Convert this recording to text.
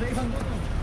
leven.